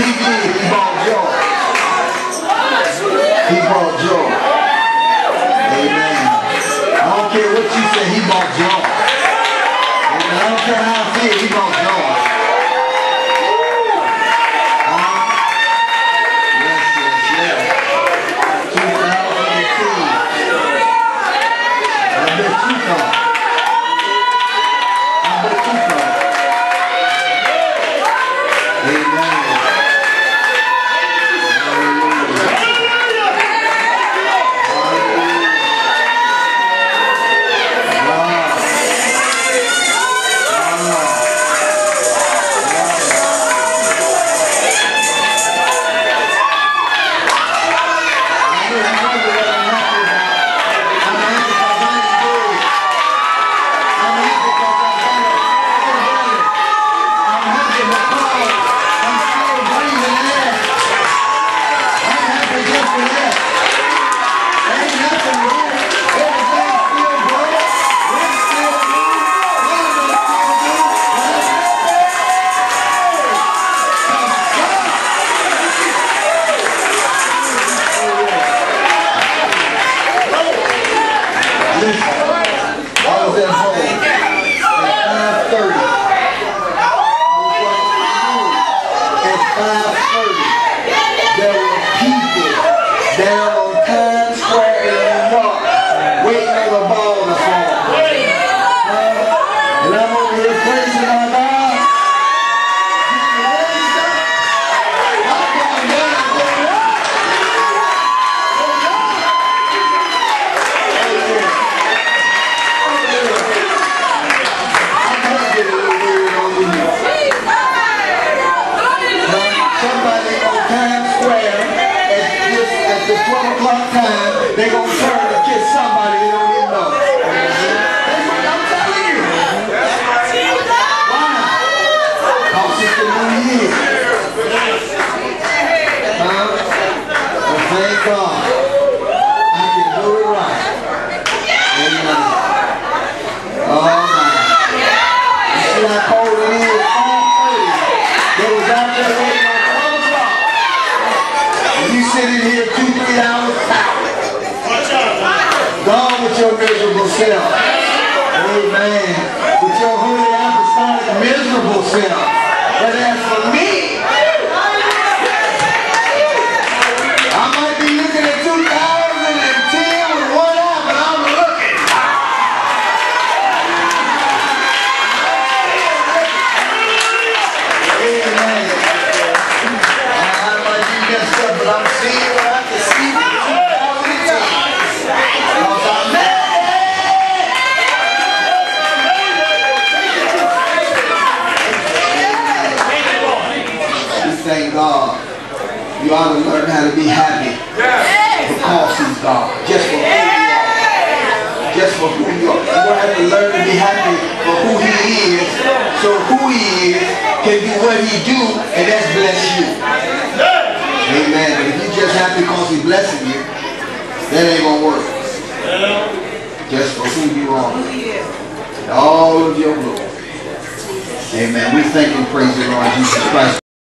He brought joy. Amen. I don't care what you say, he brought joy. Amen. I don't care how I feel, he brought joy. All of your glory. Amen. We thank and praise the Lord Jesus Christ.